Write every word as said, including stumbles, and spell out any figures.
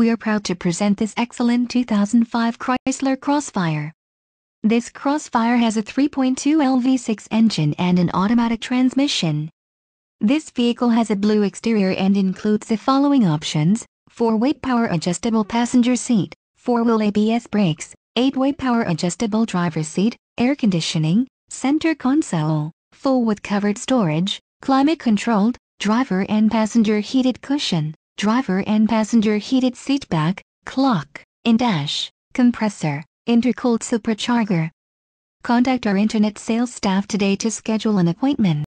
We are proud to present this excellent two thousand five Chrysler Crossfire. This Crossfire has a three point two liter V six engine and an automatic transmission. This vehicle has a blue exterior and includes the following options: four-way power adjustable passenger seat, four-wheel A B S brakes, eight-way power adjustable driver's seat, air conditioning, center console, full with covered storage, climate controlled, driver and passenger heated cushion, driver and passenger heated seat back, clock, in-dash, compressor, intercooled supercharger. Contact our internet sales staff today to schedule an appointment.